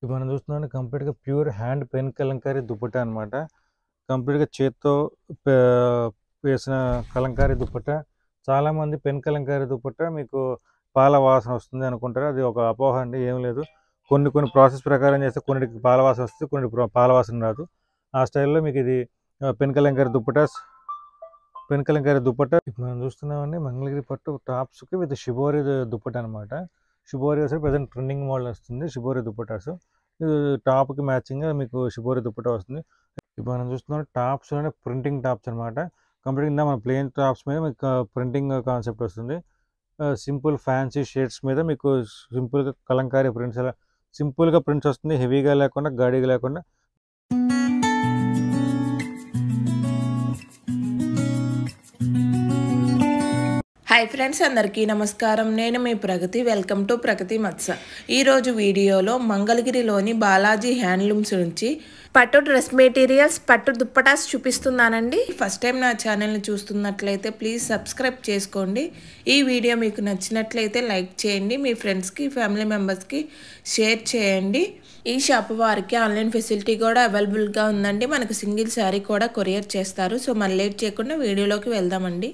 ఇప్పుడు మనం చూస్తున్నాం కంప్లీట్గా pure hand pen Kalamkari dupatta అనమాట. కంప్లీట్గా చేత్తో వేసిన కలంకారీ దుపట్టా. చాలామంది పెన్ కలంకారీ దుపట్టా మీకు పాల వాసన వస్తుంది అనుకుంటారు, అది ఒక అపోహ అండి, ఏం లేదు. కొన్ని కొన్ని ప్రాసెస్ ప్రకారం చేస్తే కొన్నిటికి పాల వాసన వస్తుంది, కొన్నిటికి పాల వాసన రాదు. ఆ స్టైల్లో మీకు ఇది పెన్ కలంకారీ దుపట్టా. పెన్ కలంకారీ దుపట్టా ఇప్పుడు మనం చూస్తున్నామండి మంగళగిరి పట్టు టాప్స్కి విత్ షిబోరి దుపట్టా అనమాట. షిబోరి వస్తే ప్రజెంట్ ట్రెండింగ్ మోడల్ వస్తుంది షిబోరి దుపట్టాస్. ఇది టాప్కి మ్యాచింగ్గా మీకు షిబోరి దుపట్టా వస్తుంది. ఇప్పుడు మనం చూస్తున్నాం టాప్స్ అంటే ప్రింటింగ్ టాప్స్ అనమాట. కంప్లీట్గా ఇందా మన ప్లెయిన్ టాప్స్ మీద మీకు ప్రింటింగ్ కాన్సెప్ట్ వస్తుంది. సింపుల్ ఫ్యాన్సీ షేడ్స్ మీద మీకు సింపుల్గా కలంకారీ ప్రింట్స్, అలా సింపుల్గా ప్రింట్స్ వస్తుంది, హెవీగా లేకుండా గాడీగా లేకుండా. హాయ్ ఫ్రెండ్స్, అందరికీ నమస్కారం. నేను మీ ప్రగతి. వెల్కమ్ టు ప్రగతి మత్స. ఈరోజు వీడియోలో మంగళగిరిలోని బాలాజీ హ్యాండ్లూమ్స్ నుంచి పట్టు డ్రెస్ మెటీరియల్స్, పట్టు దుప్పటాస్ చూపిస్తున్నానండి. ఫస్ట్ టైం నా ఛానల్ని చూస్తున్నట్లయితే ప్లీజ్ సబ్స్క్రైబ్ చేసుకోండి. ఈ వీడియో మీకు నచ్చినట్లయితే లైక్ చేయండి, మీ ఫ్రెండ్స్కి ఫ్యామిలీ మెంబర్స్కి షేర్ చేయండి. ఈ షాప్ వారికి ఆన్లైన్ ఫెసిలిటీ కూడా అవైలబుల్గా ఉందండి. మనకు సింగిల్ శారీ కూడా కొరియర్ చేస్తారు. సో మళ్ళీ లేట్ చేయకుండా వీడియోలోకి వెళ్దామండి.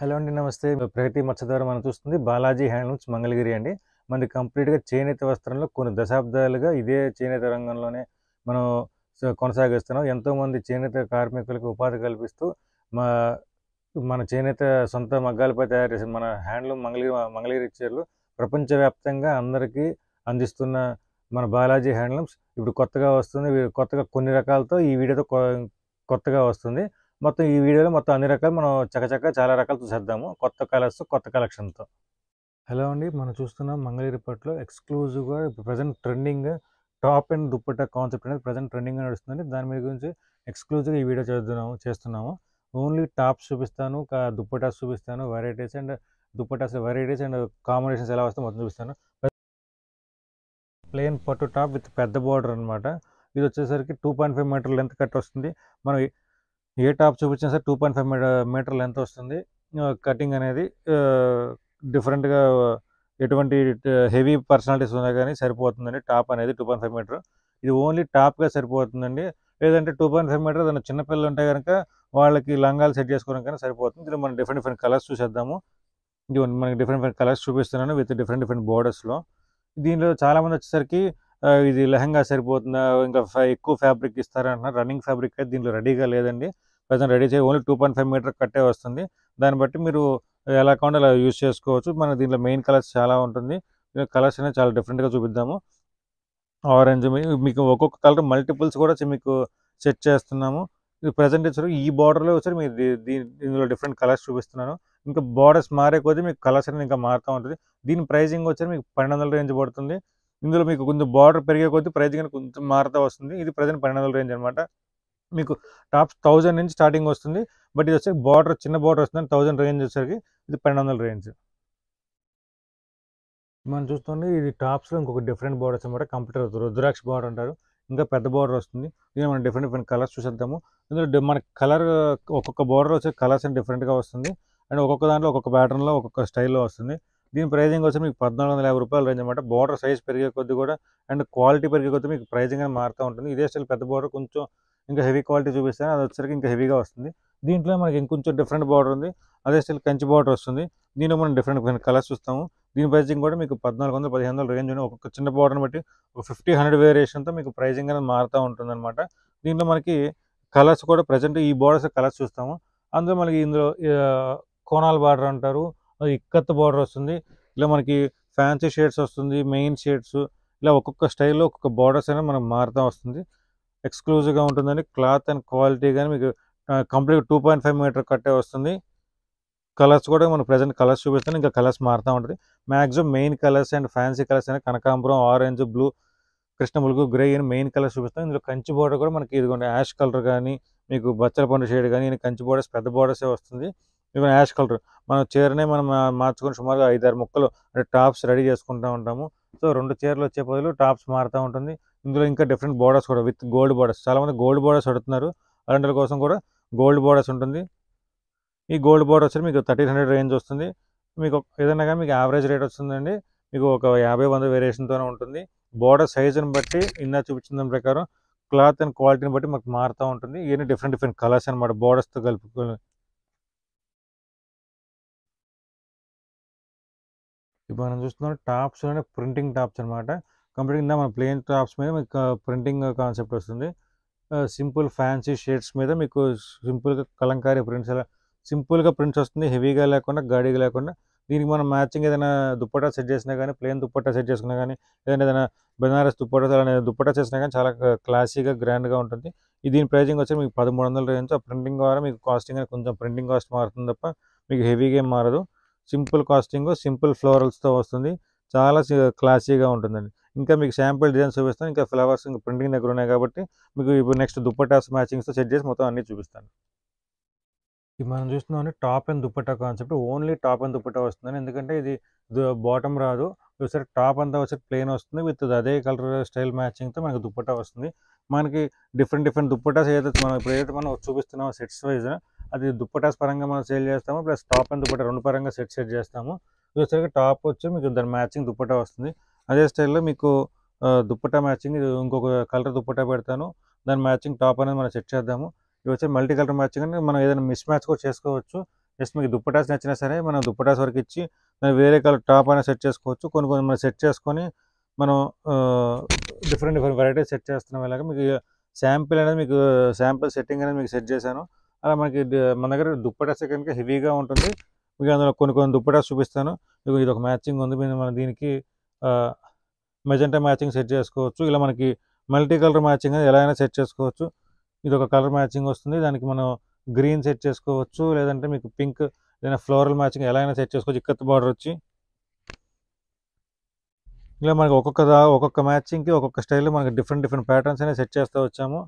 హలో అండి, నమస్తే. ప్రగతి మత్స ద్వారా మనం చూస్తుంది బాలాజీ హ్యాండ్లూమ్స్ మంగళగిరి అండి. మనది కంప్లీట్గా చేనేత వస్త్రంలో కొన్ని దశాబ్దాలుగా ఇదే చేనేత రంగంలోనే మనం కొనసాగిస్తున్నాం. ఎంతోమంది చేనేత కార్మికులకు ఉపాధి కల్పిస్తూ మన చేనేత సొంత మగ్గాలపై తయారు చేసిన మన హ్యాండ్లూమ్ మంగళగిరి చీరలు ప్రపంచవ్యాప్తంగా అందరికీ అందిస్తున్న మన బాలాజీ హ్యాండ్లూమ్స్ ఇప్పుడు కొత్తగా వస్తుంది. కొత్తగా కొన్ని రకాలతో ఈ వీడియోతో కొత్తగా వస్తుంది. మొత్తం ఈ వీడియోలో మొత్తం అన్ని రకాలు మనం చకచక్క చాలా రకాలు చూసేద్దాము, కొత్త కలర్స్ కొత్త కలెక్షన్తో. హలో అండి, మనం చూస్తున్నాం మంగళగిరి పట్టులో ఎక్స్క్లూజివ్గా present trending top and dupatta concept అనేది ప్రజెంట్ ట్రెండింగ్గా నడుస్తుంది. దాని మీద గురించి ఎక్స్క్లూజివ్గా ఈ వీడియో చేస్తున్నాము. ఓన్లీ టాప్స్ చూపిస్తాను, దుప్పటాస్ చూపిస్తాను, varieties and dupattas varieties and combinations ఎలా వస్తాయి మొత్తం చూపిస్తాను. ప్లెయిన్ పట్టు టాప్ విత్ పెద్ద బార్డర్ అనమాట. ఇది వచ్చేసరికి 2.5 మీటర్ లెంత్ కట్ వస్తుంది. మనం ఏ టాప్ చూపించినా సరే 2.5 మీటర్ లెంత్ వస్తుంది. కటింగ్ అనేది డిఫరెంట్గా ఎటువంటి హెవీ పర్సనాలిటీస్ ఉన్నా కానీ సరిపోతుందండి. టాప్ అనేది 2.5 మీటర్, ఇది ఓన్లీ టాప్గా సరిపోతుందండి. లేదంటే 2.5 మీటర్ దాని చిన్నపిల్లలు ఉంటే కనుక వాళ్ళకి లంగాలు సెట్ చేసుకోవడం కానీ సరిపోతుంది. దీన్ని మనం డిఫరెంట్ డిఫరెంట్ కలర్స్ చూసేద్దాము. ఇది మనకి డిఫరెంట్ కలర్స్ చూపిస్తున్నాను విత్ డిఫరెంట్ బోర్డర్స్లో. దీనిలో చాలామంది వచ్చేసరికి ఇది లెహంగా సరిపోతుందా, ఇంకా ఎక్కువ ఫ్యాబ్రిక్ ఇస్తారంటున్నారు. రన్నింగ్ ఫ్యాబ్రిక్ అయితే దీంట్లో రెడీగా లేదండి. ప్రజెంట్ రెడీ చేయ ఓన్లీ 2.5 మీటర్ కట్టే వస్తుంది. దాన్ని బట్టి మీరు ఎలా కావాలో అలా యూజ్ చేసుకోవచ్చు. మన దీంట్లో మెయిన్ కలర్స్ చాలా ఉంటుంది. కలర్స్ అనేది చాలా డిఫరెంట్గా చూపిద్దాము. ఆరెంజ్ మీకు ఒక్కొక్క కలర్ మల్టిపుల్స్ కూడా మీకు సెట్ చేస్తున్నాము. ఇది ప్రజెంట్ వచ్చారు ఈ బార్డర్లో వచ్చారు మీరు దీనిలో డిఫరెంట్ కలర్స్ చూపిస్తున్నాను. ఇంకా బార్డర్స్ మారే కొద్దీ మీకు కలర్స్ అనేది ఇంకా మారుతూ ఉంటుంది. దీని ప్రైజింగ్ వచ్చారు మీకు 1200 రేంజ్ పడుతుంది. ఇందులో మీకు కొంచెం బార్డర్ పెరిగే కొద్దీ ప్రైజింగ్ అనేది కొంచెం మారుతూ వస్తుంది. ఇది ప్రజెంట్ 1200 రేంజ్ అనమాట. మీకు టాప్స్ 1000 నుంచి స్టార్టింగ్ వస్తుంది. బట్ ఇది వచ్చే బార్డర్ చిన్న బార్డర్ వస్తుంది. 1000 రేంజ్ వచ్చేసరికి ఇది 1200 రేంజ్. మనం చూస్తుంది ఇది టాప్స్లో ఇంకొక డిఫరెంట్ బార్డర్స్ అనమాట. కంప్యూటర్ రుద్రాక్ష బార్డర్ అంటారు. ఇంకా పెద్ద బార్డర్ వస్తుంది. ఇది మనం డిఫరెంట్ కలర్స్ చూసేద్దాము. ఇందులో మన కలర్ ఒక్కొక్క బార్డర్ వచ్చే కలర్స్ అని డిఫరెంట్గా వస్తుంది. అండ్ ఒక్కొక్క దాంట్లో ఒక్కొక్క ప్యాటర్న్లో ఒక్కొక్క స్టైల్లో వస్తుంది. దీని ప్రైజింగ్ వచ్చి మీకు 1450 రూపాయలు రేంజ్ అనమాట. బార్డర్ సైజ్ పెరిగే కొద్ది కూడా అండ్ క్వాలిటీ పెరిగే కొద్ది మీకు ప్రైజింగ్ అని మారుతూ ఉంటుంది. ఇదే స్టైల్ పెద్ద బార్డర్ కొంచెం ఇంకా హెవీ క్వాలిటీ చూపిస్తాను, అది వచ్చేసరికి ఇంకా హెవీగా వస్తుంది. దీంట్లో మనకి ఇంకొంచెం డిఫరెంట్ బార్డర్ ఉంది. అదే స్టైల్ కంచి బార్డర్ వస్తుంది. దీనిలో మనం డిఫరెంట్ కలర్స్ చూస్తాము. దీని ప్రైజింగ్ కూడా మీకు 1400-1500 రేంజ్ ఉంది. ఒక్కొక్క చిన్న బార్డర్ని బట్టి ఒక 50-100 వేరియేషన్తో మీకు ప్రైజింగ్ అనేది మారుతూ ఉంటుంది అనమాట. దీంట్లో మనకి కలర్స్ కూడా ప్రజెంట్ ఈ బార్డర్స్ కలర్స్ చూస్తాము. అందులో మనకి ఇందులో కోనాల్ బార్డర్ అంటారు, ఇక్కత్ బార్డర్ వస్తుంది. ఇలా మనకి ఫ్యాన్సీ షేడ్స్ వస్తుంది, మెయిన్ షేడ్స్, ఇలా ఒక్కొక్క స్టైల్లో ఒక్కొక్క బార్డర్స్ అనేది మనకు మారుతూ వస్తుంది. ఎక్స్క్లూజివ్గా ఉంటుందండి. క్లాత్ అండ్ క్వాలిటీ కానీ మీకు కంప్లీట్ 2.5 మీటర్ కట్టే వస్తుంది. కలర్స్ కూడా మనం ప్రజెంట్ కలర్స్ చూపిస్తాను, ఇంకా కలర్స్ మారుతూ ఉంటుంది. Maximum main colours and fancy colours అనేది కనకాంబరం, ఆరెంజ్, బ్లూ, కృష్ణములుగు, గ్రే అని మెయిన్ కలర్స్ చూపిస్తాం. ఇందులో కంచి బార్డర్ కూడా మనకి ఇదిగోండి యాష్ కలర్ కానీ మీకు బచ్చల పండు షేడ్ కానీ కంచి బార్డర్స్ పెద్ద బార్డర్సే వస్తుంది. ఇదిగో యాష్ కలర్ మనం చీరనే మనం మార్చుకొని సుమారుగా 5-6 ముక్కలు అంటే టాప్స్ రెడీ చేసుకుంటూ ఉంటాము. సో 2 చీరలు వచ్చే బదులు టాప్స్ మారుతూ ఉంటుంది. ఇందులో ఇంకా డిఫరెంట్ బార్డర్స్ కూడా విత్ గోల్డ్ బార్డర్స్. చాలామంది గోల్డ్ బార్డర్స్ అడుగుతున్నారు, అలాంటి కోసం కూడా గోల్డ్ బార్డర్స్ ఉంటుంది. ఈ గోల్డ్ బార్డర్ వచ్చి మీకు 1300 రేంజ్ వస్తుంది. మీకు ఏదైనా కానీ మీకు యావరేజ్ రేట్ వస్తుందండి. మీకు ఒక 50-100 వేరియేషన్తోనే ఉంటుంది. border size and butti inna chupichindam prakaram cloth and quality ni batti manaku maartha untundi ee different colors anamata borders tho kalpukoni ఇప్పుడు మనం చూస్తున్నాం టాప్స్ అనే ప్రింటింగ్ టాప్స్ అన్నమాట. కంప్లీట్ గా మన ప్లేన్ టాప్స్ మీద మీకు ప్రింటింగ్ కాన్సెప్ట్ వస్తుంది. సింపుల్ ఫ్యాన్సీ షేడ్స్ మీద మీకు సింపుల్ గా కలంకారీ ప్రింట్స్ అలా సింపుల్ గా ప్రింట్స్ వస్తుంది. హెవీగా లేకుండా గాడిగా లేకుండా దీనికి మనం మ్యాచింగ్ ఏదైనా దుపట్టా సెట్ చేసినా గానీ ప్లేన్ దుపట్టా సెట్ చేసుకున్నా గానీ ఏదైనా బనారస్ దుపట్టా అలా దుపట్టా చేసినా గానీ చాలా క్లాసీగా గ్రాండ్ గా ఉంటుంది. దీని ప్రైజింగ్ వచ్చి మీకు 1300 రేంజ్. ఆ ప్రింటింగ్ ద్వారా మీకు కాస్టింగ్ కొంచెం ప్రింటింగ్ కాస్ట్ మారుతుంది తప్ప మీకు హెవీగా ఏం మారదు. సింపుల్ కాస్టింగ్ సింపుల్ ఫ్లోరల్స్ తో వస్తుంది. చాలా క్లాసీగా ఉంటుందండి. ఇంకా మీకు శాంపుల్ డిజైన్స్ చూపిస్తాను. ఇంకా ఫ్లవర్స్ ఇంకా ప్రింటింగ్ దగ్గర ఉన్నాయి కాబట్టి మీకు ఇప్పుడు నెక్స్ట్ దుపట్టాస్ మ్యాచింగ్స్తో సెట్ చేసి మొత్తం అన్ని చూపిస్తాను. ఇది మనం చూస్తున్నాం top and dupatta concept. Only top and dupatta వస్తుందని ఎందుకంటే ఇది బాటమ్ రాదు. ఒకసారి టాప్ అంతా వచ్చి ప్లెయిన్ వస్తుంది విత్ అదే కలర్ స్టైల్ మ్యాచింగ్తో మనకు దుపట్టా వస్తుంది. మనకి డిఫరెంట్ దుపట్టాస్ ఏదైతే మనం ఇప్పుడు ఏదైతే మనం చూపిస్తున్నామో సెట్స్ వైజ్ అది దుప్పటాస్ పరంగా మనం సేల్ చేస్తాము, ప్లస్ టాప్ అండ్ దుప్పటా రెండు పరంగా సెట్ చేస్తాము. చూసేసరికి టాప్ వచ్చి మీకు దాని మ్యాచింగ్ దుప్పటా వస్తుంది. అదే స్టైల్లో మీకు దుప్పటా మ్యాచింగ్ ఇంకొక కలర్ దుప్పటా పెడతాను, దాని మ్యాచింగ్ టాప్ అనేది మనం సెట్ చేద్దాము. ఇవి వచ్చి మల్టీ కలర్ మ్యాచింగ్ అని మనం ఏదైనా మిస్ మ్యాచ్ కూడా చేసుకోవచ్చు. జస్ట్ మీకు దుప్పటాస్ నచ్చినా సరే మనం దుప్పటాస్ వరకు ఇచ్చి దాన్ని వేరే కలర్ టాప్ అనేది సెట్ చేసుకోవచ్చు. కొన్ని మనం సెట్ చేసుకొని మనం డిఫరెంట్ వెరైటీస్ సెట్ చేస్తున్నాం. ఇలాగ మీకు శాంపిల్ అనేది మీకు శాంపిల్ సెట్టింగ్ అనేది మీకు సెట్ చేశాను. అలా మనకి మన దగ్గర దుప్పటాసే కనుక హెవీగా ఉంటుంది. మీకు అందులో కొన్ని దుప్పటాస్ చూపిస్తాను. ఇది ఒక మ్యాచింగ్ ఉంది, మనం దీనికి మెజెంటా మ్యాచింగ్ సెట్ చేసుకోవచ్చు. ఇలా మనకి మల్టీ కలర్ మ్యాచింగ్ అనేది ఎలా అయినా సెట్ చేసుకోవచ్చు. ఇది ఒక కలర్ మ్యాచింగ్ వస్తుంది, దానికి మనం గ్రీన్ సెట్ చేసుకోవచ్చు, లేదంటే మీకు పింక్ ఏదైనా ఫ్లోరల్ మ్యాచింగ్ ఎలా అయినా సెట్ చేసుకోవచ్చు. ఇక్కత్ బార్డర్ వచ్చి ఇలా మనకి ఒక్కొక్క మ్యాచింగ్కి ఒక్కొక్క స్టైల్లో మనకి డిఫరెంట్ ప్యాటర్న్స్ అనేది సెట్ చేస్తూ వచ్చాము.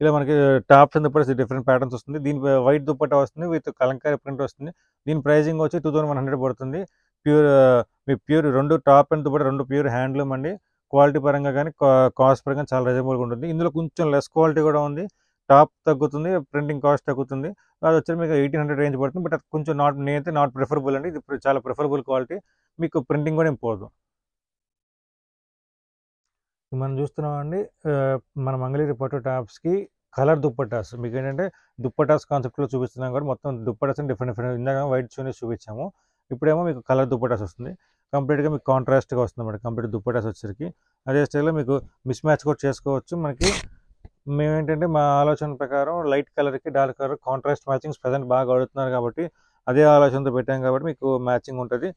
ఇలా మనకి tops and dupattas different patterns వస్తుంది. దీని వైట్ దుప్పటా వస్తుంది విత్ కలంకారీ ప్రింట్ వస్తుంది. దీని ప్రైజింగ్ వచ్చి 2100 పడుతుంది. ప్యూర్ రెండు టాప్ అండ్ దుప్పటా రెండు ప్యూర్ హ్యాండ్లూమ్ అండి. క్వాలిటీ పరంగా కానీ కాస్ట్ పరంగా చాలా రీజనబుల్గా ఉంటుంది. ఇందులో కొంచెం లెస్ క్వాలిటీ కూడా ఉంది. టాప్ తగ్గుతుంది, ప్రింటింగ్ కాస్ట్ తగ్గుతుంది. అది వచ్చి మీకు 1800 రేంజ్ పడుతుంది. బట్ అది కొంచెం నేనైతే నాట్ ప్రిఫరబుల్ అండి. ఇది చాలా ప్రిఫరబుల్ క్వాలిటీ, మీకు ప్రింటింగ్ కూడా ఇంపోదు. మనం చూస్తున్నామండి మన మంగళగిరి పట్టు టాప్స్కి కలర్ దుప్పటాస్. మీకు ఏంటంటే దుప్పటాస్ కాన్సెప్ట్లో చూపిస్తున్నాం కాబట్టి మొత్తం దుప్పటాస్ డిఫరెంట్ ఇందాక వైట్ చూనే చూపించాము. ఇప్పుడేమో మీకు కలర్ దుప్పటాస్ వస్తుంది. కంప్లీట్గా మీకు కాంట్రాస్ట్గా వస్తుంది అన్నమాట. కంప్లీట్ దుప్పటాస్ వచ్చేసరికి అదే స్టైల్లో మీకు మిస్ మ్యాచ్ కూడా చేసుకోవచ్చు. మనకి మేమేంటంటే మా ఆలోచన ప్రకారం లైట్ కలర్కి dark colour contrast matchings present బాగా ఆడుతున్నారు కాబట్టి అదే ఆలోచనతో పెట్టాం కాబట్టి మీకు మ్యాచింగ్ ఉంటుంది.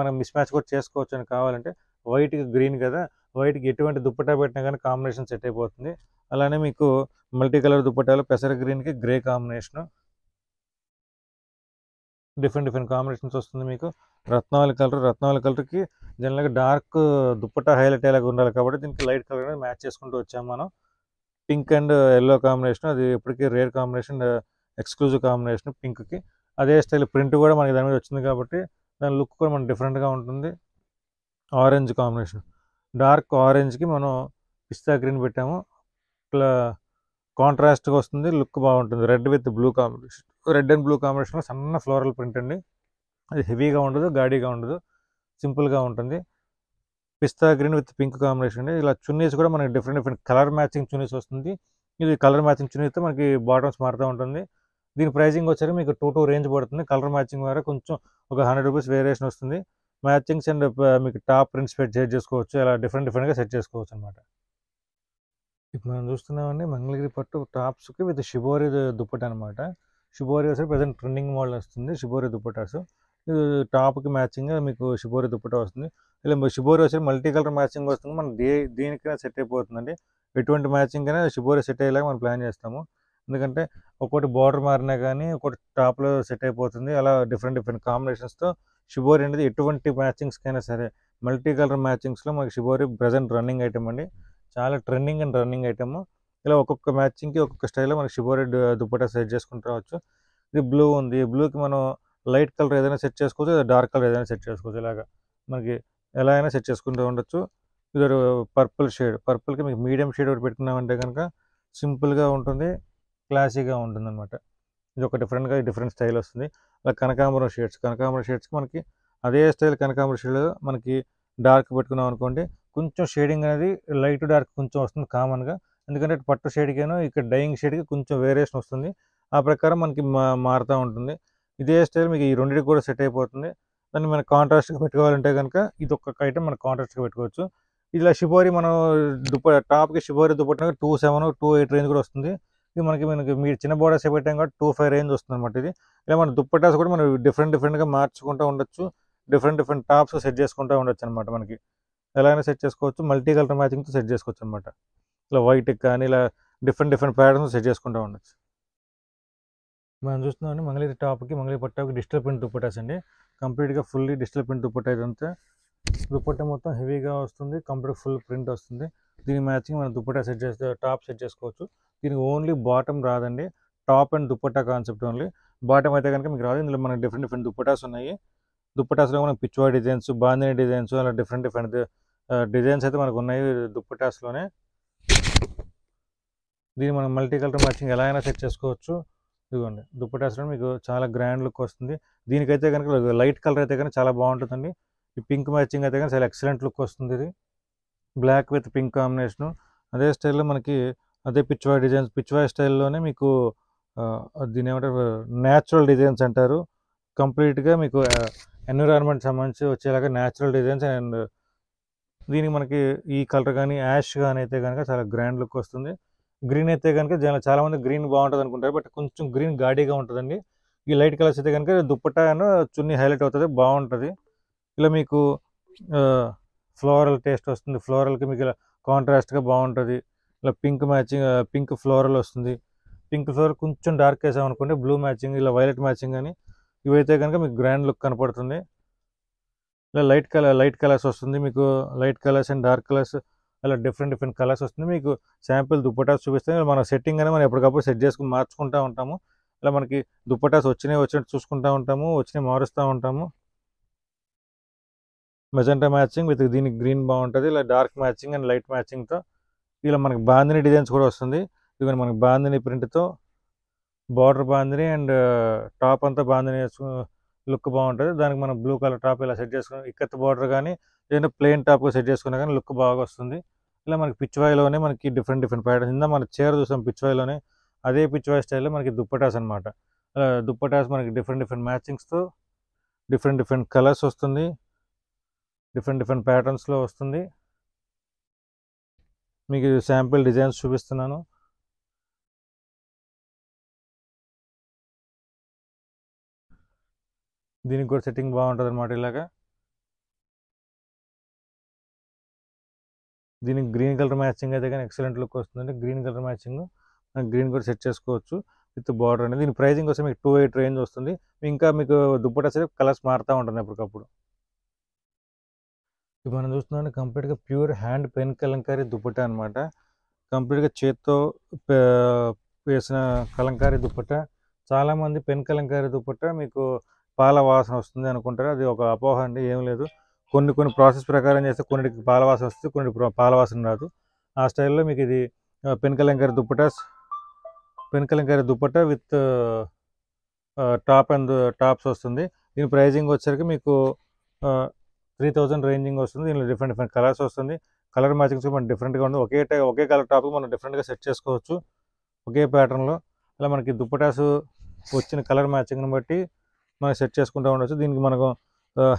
మనం మిస్ మ్యాచ్ కూడా చేసుకోవచ్చు అని కావాలంటే వైట్కి గ్రీన్ కదా, వైట్కి ఎటువంటి దుప్పటా పెట్టినా కానీ కాంబినేషన్ సెట్ అయిపోతుంది. అలానే మీకు మల్టీ కలర్ దుప్పటాలు పెసర గ్రీన్కి గ్రే కాంబినేషను డిఫరెంట్ కాంబినేషన్స్ వస్తుంది. మీకు రత్నాల కలర్కి జనరల్గా డార్క్ దుప్పటా హైలైట్ అయ్యేలాగా ఉండాలి కాబట్టి దీనికి లైట్ కలర్ అనేది మ్యాచ్ చేసుకుంటూ వచ్చాము. మనం పింక్ అండ్ ఎల్లో కాంబినేషన్ అది ఎప్పటికీ రేర్ కాంబినేషన్, ఎక్స్క్లూజివ్ కాంబినేషన్ పింక్కి. అదే స్టైల్ ప్రింట్ కూడా మనకి దాని మీద వచ్చింది కాబట్టి దాని లుక్ కూడా మనకు డిఫరెంట్గా ఉంటుంది. ఆరెంజ్ కాంబినేషన్ డార్క్ ఆరెంజ్కి మనం పిస్తా గ్రీన్ పెట్టాము. ఇట్లా కాంట్రాస్ట్గా వస్తుంది, లుక్ బాగుంటుంది. Red with blue combination, red and blue కాంబినేషన్లో సన్న ఫ్లోరల్ ప్రింట్ అండి. అది హెవీగా ఉండదు, గాడీగా ఉండదు, సింపుల్గా ఉంటుంది. పిస్తా గ్రీన్ విత్ పింక్ కాంబినేషన్ అండి. ఇలా చున్నీస్ కూడా మనకి డిఫరెంట్ కలర్ మ్యాచింగ్ చున్నీస్ వస్తుంది. ఇది కలర్ మ్యాచింగ్ చున్నీస్తో మనకి బాటమ్స్ మారుతూ ఉంటుంది. దీని ప్రైజింగ్ వచ్చేసి మీకు 22 రేంజ్ పడుతుంది. కలర్ మ్యాచింగ్ ద్వారా కొంచెం ఒక 100 రూపీస్ వేరియేషన్ వస్తుంది. మ్యాచింగ్స్ అండ్ మీకు టాప్ ప్రింట్స్ సెట్ చేసుకోవచ్చు. అలా డిఫరెంట్గా సెట్ చేసుకోవచ్చు అనమాట. ఇప్పుడు మనం చూస్తున్నామండి మంగళగిరి పట్టు టాప్స్కి విత్ షిబోరి దుప్పట అనమాట. షిబోరి వచ్చి ప్రజెంట్ ట్రెండింగ్ మోడల్ వస్తుంది షిబోరి దుప్పటాస్. ఇది టాప్కి మ్యాచింగ్ మీకు షిబోరి దుప్పట వస్తుంది. ఇలా షిబోరి వచ్చి మల్టీ కలర్ మ్యాచింగ్ వస్తుంది. మనం దేనికైనా సెట్ అయిపోతుందండి. ఎటువంటి మ్యాచింగ్ అయినా షిబోరి సెట్ అయ్యేలాగా మనం ప్లాన్ చేస్తాము. ఎందుకంటే ఒకటి బార్డర్ మారినా కానీ ఒకటి టాప్లో సెట్ అయిపోతుంది. అలా డిఫరెంట్ కాంబినేషన్స్తో షిబోరి అనేది ఎటువంటి మ్యాచింగ్స్కైనా సరే మల్టీ కలర్ మ్యాచింగ్స్లో మనకి షిబోరి ప్రజెంట్ రన్నింగ్ ఐటమ్ అండి. చాలా ట్రెండింగ్ అండ్ రన్నింగ్ ఐటమ్. ఇలా ఒక్కొక్క మ్యాచింగ్కి ఒక్కొక్క స్టైల్లో మనకి షిబోరి దుప్పటా సెట్ చేసుకుంటూ రావచ్చు. ఇది బ్లూ ఉంది, బ్లూకి మనం లైట్ కలర్ ఏదైనా సెట్ చేసుకోవచ్చు, డార్క్ కలర్ ఏదైనా సెట్ చేసుకోవచ్చు. ఇలాగా మనకి ఎలా అయినా సెట్ చేసుకుంటూ ఉండొచ్చు. ఇది పర్పుల్ షేడ్, పర్పుల్కి మీకు మీడియం షేడ్ ఒకటి పెట్టుకున్నామంటే కనుక సింపుల్గా ఉంటుంది, క్లాసీగా ఉంటుంది అనమాట. ఇది ఒక డిఫరెంట్గా డిఫరెంట్ స్టైల్ వస్తుంది. అలా కనకాంబరం షేడ్స్కి మనకి అదే స్టైల్ కనకాంబరం షేడ్ మనకి డార్క్ పెట్టుకున్నాం అనుకోండి కొంచెం షేడింగ్ అనేది లైట్ డార్క్ కొంచెం వస్తుంది కామన్గా. ఎందుకంటే పట్టు షేడ్కినో ఇక్కడ డైయింగ్ షేడ్కి కొంచెం వేరియేషన్ వస్తుంది, ఆ ప్రకారం మనకి మారుతూ ఉంటుంది. ఇదే స్టైల్ మీకు ఈ రెండింటికి కూడా సెట్ అయిపోతుంది. దాన్ని మనం కాంట్రాస్ట్గా పెట్టుకోవాలంటే కనుక ఇది ఒక్కొక్క ఐటమ్ మనం కాంట్రాస్ట్గా పెట్టుకోవచ్చు. ఇలా షిబోరి మనం టాప్కి షిబోరి దుపట్టా 2728 రేంజ్ కూడా వస్తుంది. ఇది మనకి మనకి మీరు చిన్న బోర్డర్స్ పెట్టాం కాబట్టి 25 రేంజ్ వస్తుంది అనమాట. ఇది ఇలా మన దుప్పటాస్ కూడా మనం డిఫరెంట్గా మార్చుకుంటూ ఉండొచ్చు, డిఫరెంట్ టాప్స్ సెట్ చేసుకుంటూ ఉండొచ్చు అనమాట. మనకి ఎలాగైనా సెట్ చేసుకోవచ్చు, మల్టీ కలర్ మ్యాచింగ్తో సెట్ చేసుకోవచ్చు అనమాట. ఇలా వైట్ కానీ ఇలా డిఫరెంట్ ప్యాటర్న్స్ సెట్ చేసుకుంటూ ఉండొచ్చు. మనం చూస్తున్నామండి మంగళగిరి టాప్కి మంగళగిరి పట్టాకి డిజిటల్ ప్రింట్ దుప్పటాస్ అండి. కంప్లీట్గా ఫుల్లీ డిజిటల్ ప్రింట్ దుప్పట, ఇదంతా దుప్పట్ట మొత్తం హెవీగా వస్తుంది, కంప్లీట్ ఫుల్ ప్రింట్ వస్తుంది. దీని మ్యాచింగ్ మనం దుప్పట సెట్ చేస్తే టాప్ సెట్ చేసుకోవచ్చు. దీనికి ఓన్లీ బాటమ్ రాదండి, top and dupatta concept only. Bottom అయితే కనుక మీకు రాదు. ఇందులో మనకి డిఫరెంట్ దుప్పటాస్ ఉన్నాయి. దుప్పటాస్లో మనకి పిచ్చువా డిజైన్స్, బాందిని డిజైన్స్, అలా డిఫరెంట్ డిజైన్స్ అయితే మనకు ఉన్నాయి దుప్పటాస్లోనే. దీన్ని మనం మల్టీ కలర్ మ్యాచింగ్ ఎలా అయినా సెట్ చేసుకోవచ్చు. ఇదిగోండి దుప్పటాస్లో మీకు చాలా గ్రాండ్ లుక్ వస్తుంది. దీనికైతే కనుక లైట్ కలర్ అయితే కనుక చాలా బాగుంటుందండి. ఈ పింక్ మ్యాచింగ్ అయితే కానీ చాలా ఎక్సలెంట్ లుక్ వస్తుంది. ఇది బ్లాక్ విత్ పింక్ కాంబినేషను. అదే స్టైల్లో మనకి అదే పిచ్చువాయ్ డిజైన్స్, పిచ్చువాయ్ స్టైల్లోనే మీకు దీని ఏమంటారు న్యాచురల్ డిజైన్స్ అంటారు. కంప్లీట్గా మీకు ఎన్విరాన్మెంట్ సంబంధించి వచ్చేలాగా న్యాచురల్ డిజైన్స్. అండ్ దీనికి మనకి ఈ కలర్ కానీ యాష్ కానీ అయితే కనుక చాలా గ్రాండ్ లుక్ వస్తుంది. గ్రీన్ అయితే కనుక చాలామంది గ్రీన్ బాగుంటుంది అనుకుంటారు, బట్ కొంచెం గ్రీన్ గాడీగా ఉంటుందండి. ఈ లైట్ కలర్స్ అయితే కనుక దుప్పటా చున్నీ హైలైట్ అవుతుంది, బాగుంటుంది. ఇలా మీకు ఫ్లోరల్ టేస్ట్ వస్తుంది, ఫ్లోరల్కి మీకు ఇలా కాంట్రాస్ట్గా బాగుంటుంది. ఇలా పింక్ మ్యాచింగ్, పింక్ ఫ్లోరల్ వస్తుంది. పింక్ ఫ్లోరల్ కొంచెం డార్క్ వేసామనుకోండి బ్లూ మ్యాచింగ్, ఇలా వైలెట్ మ్యాచింగ్ కానీ ఇవైతే కనుక మీకు గ్రాండ్ లుక్ కనపడుతుంది. ఇలా లైట్ కలర్స్ వస్తుంది మీకు, light colours and dark colours, అలా డిఫరెంట్ కలర్స్ వస్తుంది. మీకు శాంపిల్ దుప్పటాస్ చూపిస్తే మన సెట్టింగ్ అనేది మనం ఎప్పటికప్పుడు సెట్ చేసుకుని మార్చుకుంటూ ఉంటాము. ఇలా మనకి దుప్పటాస్ వచ్చినట్టు చూసుకుంటూ ఉంటాము, వచ్చినవి మారుస్తూ ఉంటాము. మెజెంటా మ్యాచింగ్ విత్ దీనికి గ్రీన్ బాగుంటుంది. ఇలా డార్క్ మ్యాచింగ్ అండ్ లైట్ మ్యాచింగ్తో ఇలా మనకి బాందిని డిజైన్స్ కూడా వస్తుంది. ఇదిగోండి మనకి బాందిని ప్రింట్తో బార్డర్ బాందిని అండ్ టాప్ అంతా బాందిని లుక్ బాగుంటుంది. దానికి మనం బ్లూ కలర్ టాప్ ఇలా సెట్ చేసుకున్నాం. ఇక్కత్ బార్డర్ కానీ లేదంటే ప్లెయిన్ టాప్గా సెట్ చేసుకున్నా కానీ లుక్ బాగా వస్తుంది. ఇలా మనకి పిచ్చువాయిలోనే మనకి డిఫరెంట్ ప్యాటర్న్స్. ఇందా మన చీర చూసాం పిచ్చువాయిలోనే, అదే పిచ్చువాయి స్టైల్లో మనకి దుప్పటాస్ అనమాట. అలా దుప్పటాస్ మనకి డిఫరెంట్ మ్యాచింగ్స్తో డిఫరెంట్ కలర్స్ వస్తుంది, డిఫరెంట్ ప్యాటర్న్స్లో వస్తుంది. మీకు శాంపిల్ డిజైన్స్ చూపిస్తున్నాను. దీనికి కూడా సెట్టింగ్ బాగుంటుంది అనమాట. ఇలాగా దీనికి గ్రీన్ కలర్ మ్యాచింగ్ అయితే కానీ ఎక్సలెంట్ లుక్ వస్తుందండి. గ్రీన్ కలర్ మ్యాచింగ్ గ్రీన్ కూడా సెట్ చేసుకోవచ్చు విత్ బార్డర్ అనేది. దీని ప్రైజింగ్ కోసం మీకు 28 రేంజ్ వస్తుంది. ఇంకా మీకు దుప్పట సరే కలర్స్ మారుతూ ఉంటుంది ఎప్పటికప్పుడు. ఇప్పుడు మనం చూస్తున్నాం కంప్లీట్గా pure hand pen Kalamkari dupatta అనమాట. కంప్లీట్గా చేత్తో వేసిన కలంకారీ దుప్పట. చాలామంది పెన్ కలంకారీ దుప్పట మీకు పాల వాసన వస్తుంది అనుకుంటారు, అది ఒక అపోహ అండి, ఏం లేదు. కొన్ని ప్రాసెస్ ప్రకారం చేస్తే కొన్నిటికి పాల వాసన వస్తుంది, కొన్ని పాల వాసన రాదు. ఆ స్టైల్లో మీకు ఇది pen Kalamkari dupatta with top and tops వస్తుంది. దీని ప్రైజింగ్ వచ్చేసరికి మీకు 3000 రేంజింగ్ వస్తుంది. దీనిలో డిఫరెంట్ కలర్స్ వస్తుంది. కలర్ మ్యాచింగ్స్ మనం డిఫరెంట్గా ఉంటుంది. ఒకే కలర్ టాప్ మనం డిఫరెంట్గా సెట్ చేసుకోవచ్చు ఒకే ప్యాటర్న్లో. అలా మనకి దుప్పటాస్ వచ్చిన కలర్ మ్యాచింగ్ని బట్టి మనం సెట్ చేసుకుంటూ ఉండొచ్చు. దీనికి మనకు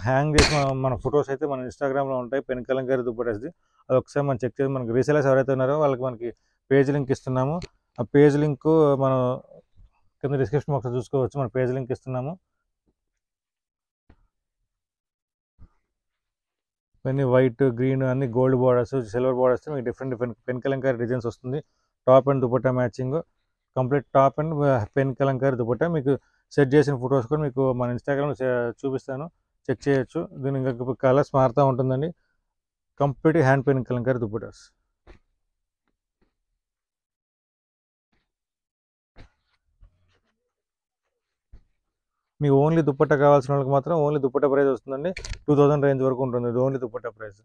హ్యాంగ్ చేసి మన ఫొటోస్ అయితే మన ఇన్స్టాగ్రామ్లో ఉంటాయి పెన్ కలంకారీ దుప్పటాస్ది. అది ఒకసారి మనం చెక్ చేసి మనకి రీసెలర్స్ ఎవరైతే ఉన్నారో వాళ్ళకి మనకి పేజ్ లింక్ ఇస్తున్నాము. ఆ పేజ్ లింక్ మనం కింద డిస్క్రిప్షన్ బాక్స్లో చూసుకోవచ్చు. మన పేజ్ లింక్ ఇస్తున్నాము. అన్నీ వైట్ గ్రీన్ అన్ని గోల్డ్ బార్డర్స్, సిల్వర్ బార్డర్స్, మీకు డిఫరెంట్ పెన్ కలంకారీ డిజైన్స్ వస్తుంది. Top and dupatta matching, complete top and pen Kalamkari dupatta. మీకు సెట్ చేసిన ఫొటోస్ కూడా మీకు మన ఇన్స్టాగ్రామ్లో చూపిస్తాను, చెక్ చేయొచ్చు. దీని ఇంకా కలర్స్ మారుతూ ఉంటుందండి. Complete hand pen Kalamkari dupattas. మీకు ఓన్లీ దుప్పట్ట కావాల్సిన వాళ్ళకి మాత్రం ఓన్లీ దుప్పట్ట ప్రైస్ వస్తుందండి. 2000 రేంజ్ వరకు ఉంటుంది ఓన్లీ దుప్పట్ట ప్రైస్.